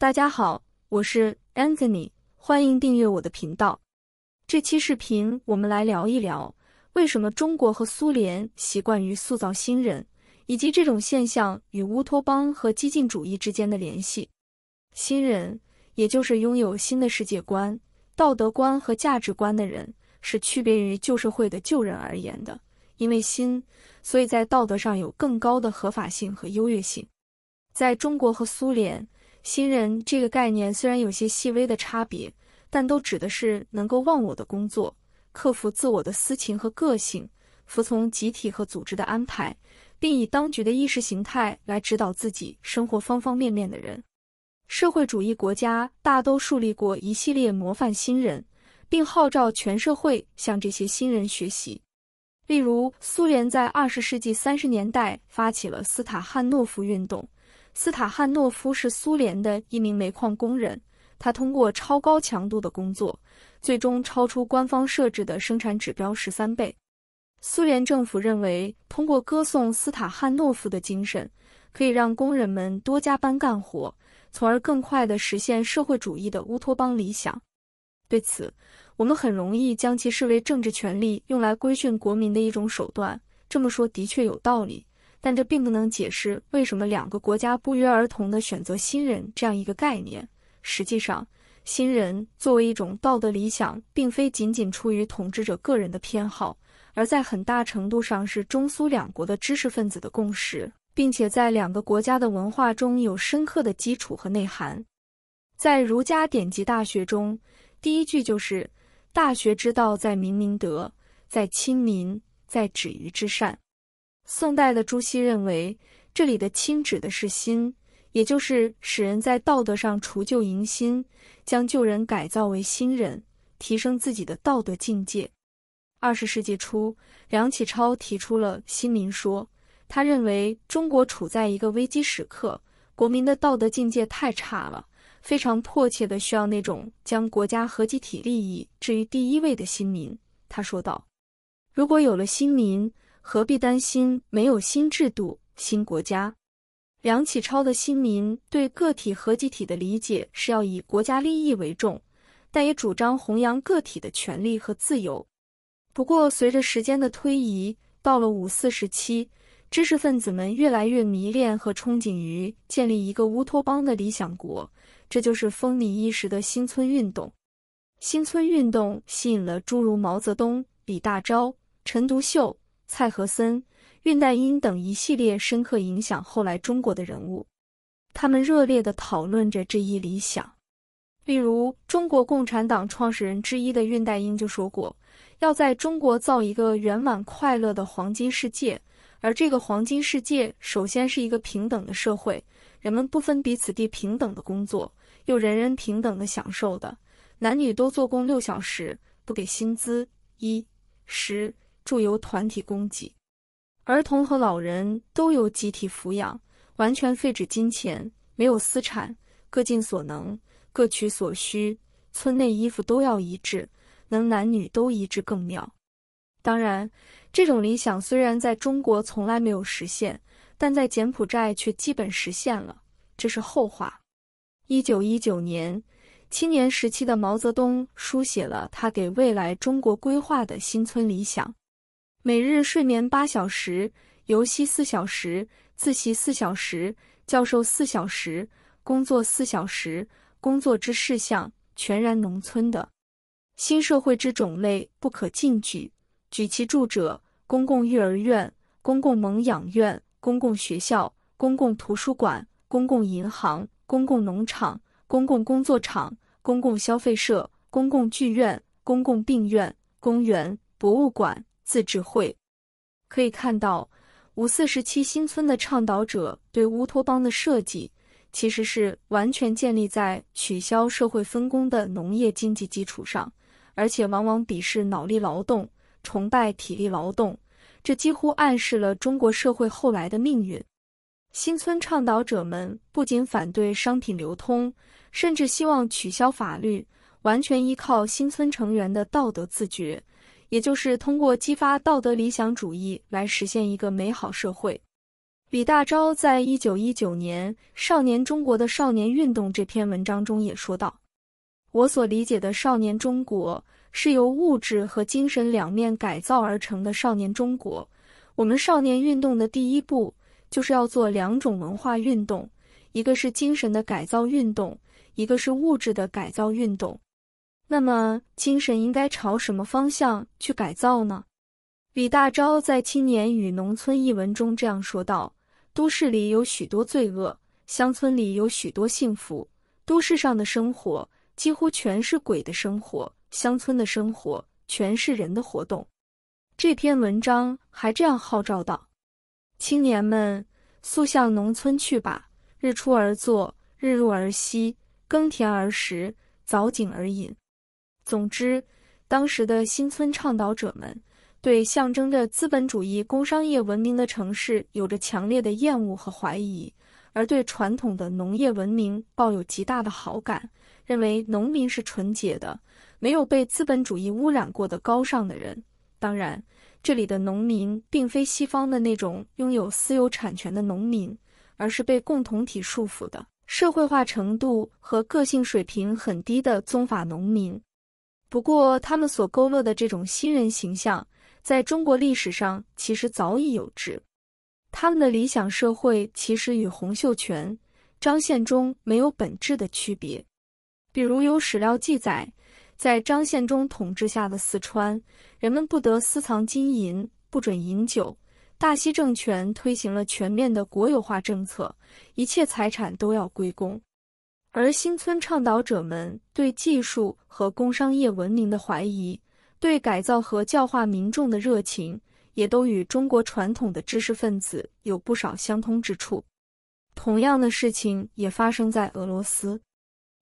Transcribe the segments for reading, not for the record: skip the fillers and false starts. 大家好，我是 Anthony， 欢迎订阅我的频道。这期视频我们来聊一聊为什么中国和苏联习惯于塑造新人，以及这种现象与乌托邦和激进主义之间的联系。新人，也就是拥有新的世界观、道德观和价值观的人，是区别于旧社会的旧人而言的，因为新，所以在道德上有更高的合法性和优越性。在中国和苏联，新人这个概念虽然有些细微的差别，但都指的是能够忘我的工作，克服自我的私情和个性，服从集体和组织的安排，并以当局的意识形态来指导自己生活方方面面的人。社会主义国家大都树立过一系列模范新人，并号召全社会向这些新人学习。例如，苏联在20世纪30年代发起了斯塔汉诺夫运动。斯塔汉诺夫是苏联的一名煤矿工人，他通过超高强度的工作，最终超出官方设置的生产指标13倍。苏联政府认为，通过歌颂斯塔汉诺夫的精神，可以让工人们多加班干活，从而更快地实现社会主义的乌托邦理想。对此，我们很容易将其视为政治权力用来规训国民的一种手段，这么说的确有道理。但这并不能解释为什么两个国家不约而同地选择新人这样一个概念。实际上，新人作为一种道德理想，并非仅仅出于统治者个人的偏好，而在很大程度上是中苏两国的知识分子的共识，并且在两个国家的文化中有深刻的基础和内涵。在儒家典籍《大学》中，第一句就是“大学之道，在明明德，在亲民，在止于至善”。宋代的朱熹认为，这里的亲指的是新，也就是使人在道德上除旧迎新，将旧人改造为新人，提升自己的道德境界。20世纪初，梁启超提出了新民说，他认为中国处在一个危机时刻，国民的道德境界太差了，非常迫切地需要那种将国家和集体利益置于第一位的新民。他说道，如果有了新民，何必担心没有新制度、新国家？梁启超的新民对个体和集体的理解是要以国家利益为重，但也主张弘扬个体的权利和自由。不过，随着时间的推移，到了五四时期，知识分子们越来越迷恋和憧憬于建立一个乌托邦的理想国，这就是风靡一时的新村运动。新村运动吸引了诸如毛泽东、李大钊、陈独秀、蔡和森、恽代英等一系列深刻影响后来中国的人物，他们热烈地讨论着这一理想。例如，中国共产党创始人之一的恽代英就说过，要在中国造一个圆满快乐的黄金世界，而这个黄金世界首先是一个平等的社会，人们不分彼此地平等的工作，又人人平等的享受的，男女都做工6小时，不给薪资、衣食住由团体供给，儿童和老人都由集体抚养，完全废止金钱，没有私产，各尽所能，各取所需，村内衣服都要一致，能男女都一致更妙。当然，这种理想虽然在中国从来没有实现，但在柬埔寨却基本实现了，这是后话。1919年，青年时期的毛泽东书写了他给未来中国规划的新村理想。每日睡眠8小时，游戏4小时，自习4小时，教授4小时，工作4小时，工作之事项全然农村的。新社会之种类不可尽举，举其著者，公共育儿院、公共蒙养院、公共学校、公共图书馆、公共银行、公共农场、公共工作场、公共消费社、公共剧院、公共病院、公园、博物馆、自治会。可以看到，五四时期新村的倡导者对乌托邦的设计，其实是完全建立在取消社会分工的农业经济基础上，而且往往鄙视脑力劳动，崇拜体力劳动，这几乎暗示了中国社会后来的命运。新村倡导者们不仅反对商品流通，甚至希望取消法律，完全依靠新村成员的道德自觉，也就是通过激发道德理想主义来实现一个美好社会。李大钊在1919年《少年中国的少年运动》这篇文章中也说道：“我所理解的少年中国，是由物质和精神两面改造而成的少年中国。我们少年运动的第一步，就是要做两种文化运动，一个是精神的改造运动，一个是物质的改造运动。那么，精神应该朝什么方向去改造呢？”李大钊在《青年与农村》一文中这样说道：“都市里有许多罪恶，乡村里有许多幸福。都市上的生活几乎全是鬼的生活，乡村的生活全是人的活动。”这篇文章还这样号召道：“青年们，速向农村去吧！日出而作，日入而息，耕田而食，凿井而饮。”总之，当时的新村倡导者们对象征着资本主义工商业文明的城市有着强烈的厌恶和怀疑，而对传统的农业文明抱有极大的好感，认为农民是纯洁的，没有被资本主义污染过的高尚的人。当然，这里的农民并非西方的那种拥有私有产权的农民，而是被共同体束缚的、社会化程度和个性水平很低的宗法农民。不过，他们所勾勒的这种新人形象在中国历史上其实早已有之，他们的理想社会其实与洪秀全、张献忠没有本质的区别。比如有史料记载，在张献忠统治下的四川，人们不得私藏金银，不准饮酒。大西政权推行了全面的国有化政策，一切财产都要归公。而新村倡导者们对技术和工商业文明的怀疑，对改造和教化民众的热情，也都与中国传统的知识分子有不少相通之处。同样的事情也发生在俄罗斯。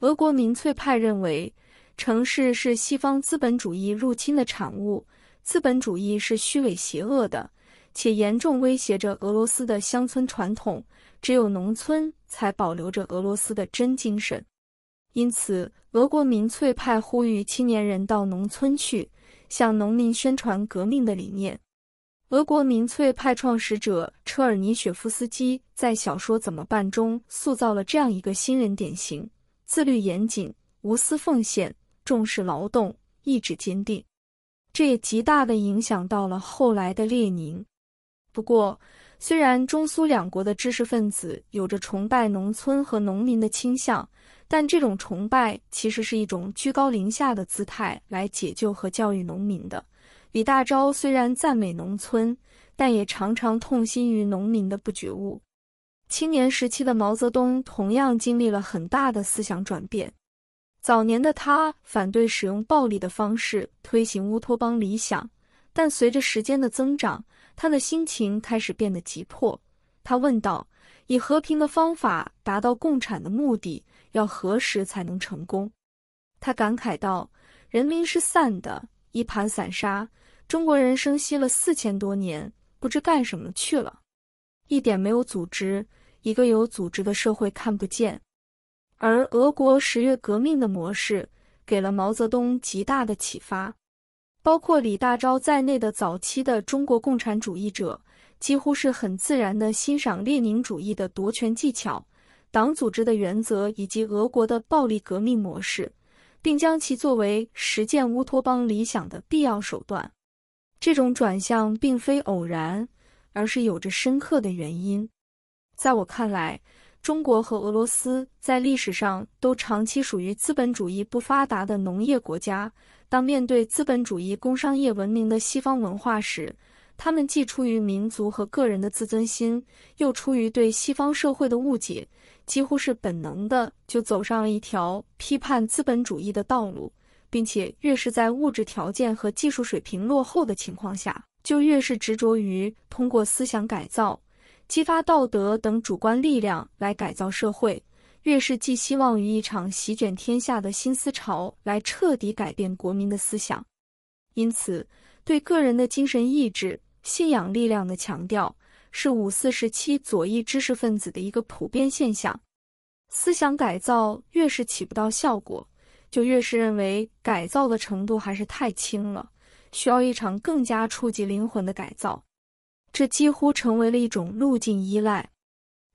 俄国民粹派认为，城市是西方资本主义入侵的产物，资本主义是虚伪邪恶的，且严重威胁着俄罗斯的乡村传统，只有农村才保留着俄罗斯的真精神。因此，俄国民粹派呼吁青年人到农村去，向农民宣传革命的理念。俄国民粹派创始者车尔尼雪夫斯基在小说《怎么办》中塑造了这样一个新人典型：自律严谨，无私奉献，重视劳动，意志坚定。这也极大地影响到了后来的列宁。不过，虽然中苏两国的知识分子有着崇拜农村和农民的倾向，但这种崇拜其实是一种居高临下的姿态来解救和教育农民的。李大钊虽然赞美农村，但也常常痛心于农民的不觉悟。青年时期的毛泽东同样经历了很大的思想转变。早年的他反对使用暴力的方式推行乌托邦理想，但随着时间的增长，他的心情开始变得急迫。他问道：“以和平的方法达到共产的目的，要何时才能成功？”他感慨道：“人民是散的，一盘散沙，中国人生息了4000多年，不知干什么去了。一点没有组织，一个有组织的社会看不见。”而俄国10月革命的模式给了毛泽东极大的启发，包括李大钊在内的早期的中国共产主义者几乎是很自然地欣赏列宁主义的夺权技巧、党组织的原则以及俄国的暴力革命模式，并将其作为实践乌托邦理想的必要手段。这种转向并非偶然，而是有着深刻的原因。在我看来，中国和俄罗斯在历史上都长期属于资本主义不发达的农业国家，当面对资本主义工商业文明的西方文化时，他们既出于民族和个人的自尊心，又出于对西方社会的误解，几乎是本能的就走上了一条批判资本主义的道路，并且越是在物质条件和技术水平落后的情况下，就越是执着于通过思想改造、激发道德等主观力量来改造社会，越是寄希望于一场席卷天下的新思潮来彻底改变国民的思想。因此，对个人的精神意志、信仰力量的强调是5·4时期左翼知识分子的一个普遍现象。思想改造越是起不到效果，就越是认为改造的程度还是太轻了，需要一场更加触及灵魂的改造。这几乎成为了一种路径依赖。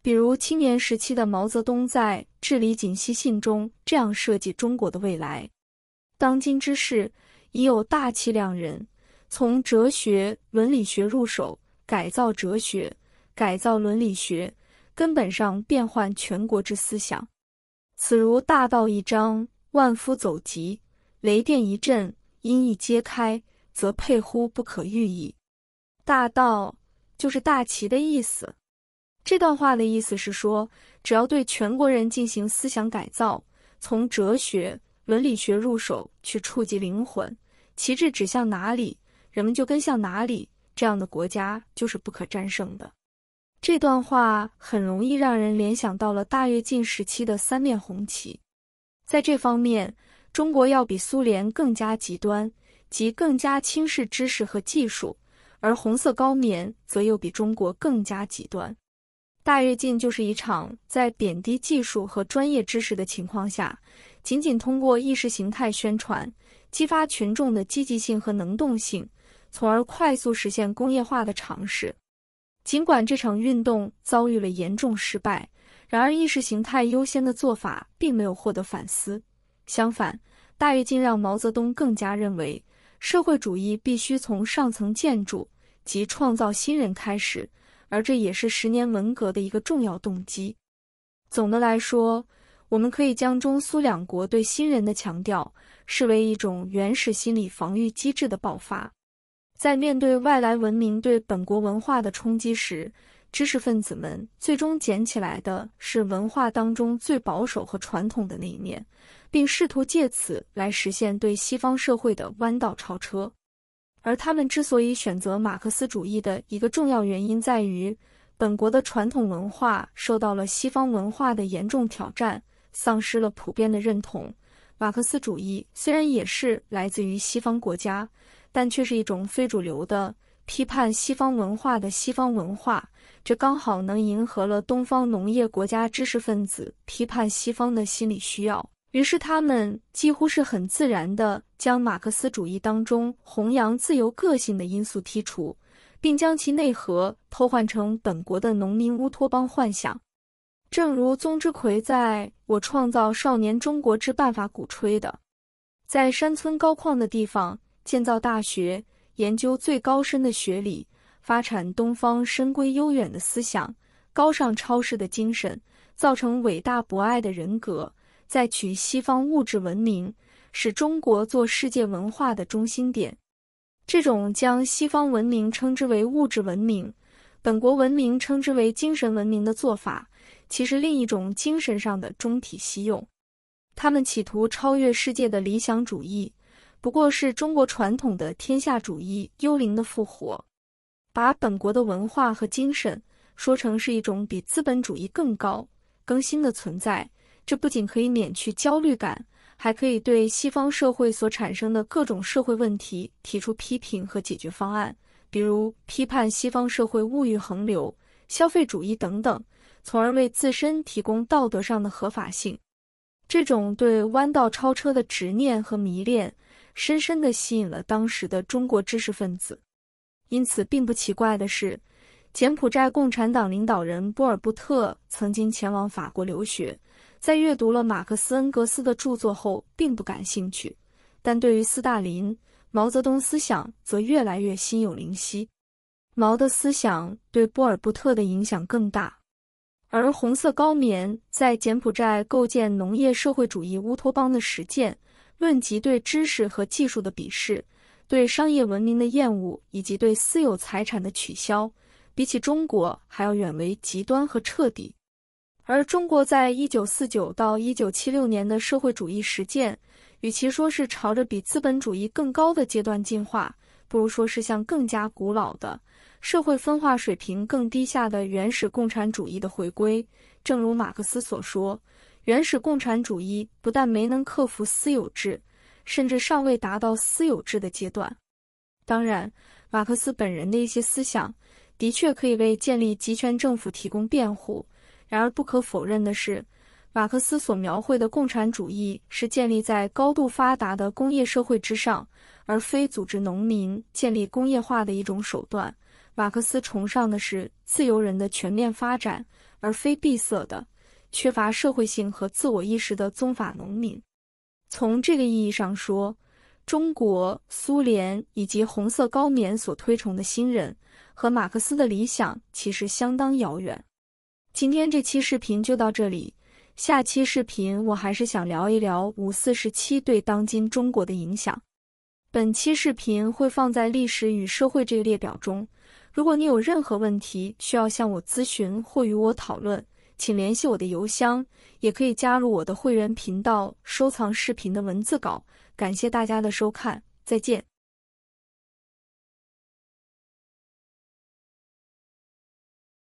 比如青年时期的毛泽东在《治理锦溪信》中这样设计中国的未来：当今之世，已有大气量人从哲学、伦理学入手，改造哲学，改造伦理学，根本上变换全国之思想。此如大道一张，万夫走疾；雷电一震，音译皆开，则沛乎不可喻矣。大道就是大旗的意思。这段话的意思是说，只要对全国人进行思想改造，从哲学、伦理学入手，去触及灵魂，旗帜指向哪里，人们就跟向哪里，这样的国家就是不可战胜的。这段话很容易让人联想到了大跃进时期的三面红旗。在这方面，中国要比苏联更加极端，即更加轻视知识和技术，而红色高棉则又比中国更加极端。大跃进就是一场在贬低技术和专业知识的情况下，仅仅通过意识形态宣传，激发群众的积极性和能动性，从而快速实现工业化的尝试。尽管这场运动遭遇了严重失败，然而意识形态优先的做法并没有获得反思。相反，大跃进让毛泽东更加认为，社会主义必须从上层建筑及创造新人开始，而这也是10年文革的一个重要动机。总的来说，我们可以将中苏两国对新人的强调视为一种原始心理防御机制的爆发。在面对外来文明对本国文化的冲击时，知识分子们最终捡起来的是文化当中最保守和传统的那一面，并试图借此来实现对西方社会的弯道超车。而他们之所以选择马克思主义的一个重要原因在于，本国的传统文化受到了西方文化的严重挑战，丧失了普遍的认同。马克思主义虽然也是来自于西方国家，但却是一种非主流的批判西方文化的西方文化，这刚好能迎合了东方农业国家知识分子批判西方的心理需要。于是他们几乎是很自然地将马克思主义当中弘扬自由个性的因素剔除，并将其内核偷换成本国的农民乌托邦幻想。正如宗之葵在《我创造少年中国之办法》鼓吹的，在山村高旷的地方建造大学，研究最高深的学理，发展东方深闺悠远的思想，高尚超世的精神，造成伟大博爱的人格，再取西方物质文明，使中国做世界文化的中心点。这种将西方文明称之为物质文明，本国文明称之为精神文明的做法，其实另一种精神上的中体西用。他们企图超越世界的理想主义，不过是中国传统的天下主义幽灵的复活，把本国的文化和精神说成是一种比资本主义更高、更新的存在。这不仅可以免去焦虑感，还可以对西方社会所产生的各种社会问题提出批评和解决方案，比如批判西方社会物欲横流、消费主义等等，从而为自身提供道德上的合法性。这种对弯道超车的执念和迷恋，深深地吸引了当时的中国知识分子。因此并不奇怪的是，柬埔寨共产党领导人波尔布特曾经前往法国留学，在阅读了马克思恩格斯的著作后并不感兴趣，但对于斯大林、毛泽东思想则越来越心有灵犀。毛的思想对波尔布特的影响更大，而红色高棉在柬埔寨构建农业社会主义乌托邦的实践，论及对知识和技术的鄙视，对商业文明的厌恶，以及对私有财产的取消，比起中国还要远为极端和彻底。而中国在1949到1976年的社会主义实践，与其说是朝着比资本主义更高的阶段进化，不如说是向更加古老的社会分化水平更低下的原始共产主义的回归。正如马克思所说，原始共产主义不但没能克服私有制，甚至尚未达到私有制的阶段。当然，马克思本人的一些思想的确可以为建立集权政府提供辩护，然而不可否认的是，马克思所描绘的共产主义是建立在高度发达的工业社会之上，而非组织农民建立工业化的一种手段。马克思崇尚的是自由人的全面发展，而非闭塞的、缺乏社会性和自我意识的宗法农民。从这个意义上说，中国、苏联以及红色高棉所推崇的新人和马克思的理想其实相当遥远。今天这期视频就到这里，下期视频我还是想聊一聊547对当今中国的影响。本期视频会放在历史与社会这个列表中，如果你有任何问题需要向我咨询或与我讨论，请联系我的邮箱，也可以加入我的会员频道收藏视频的文字稿。感谢大家的收看，再见。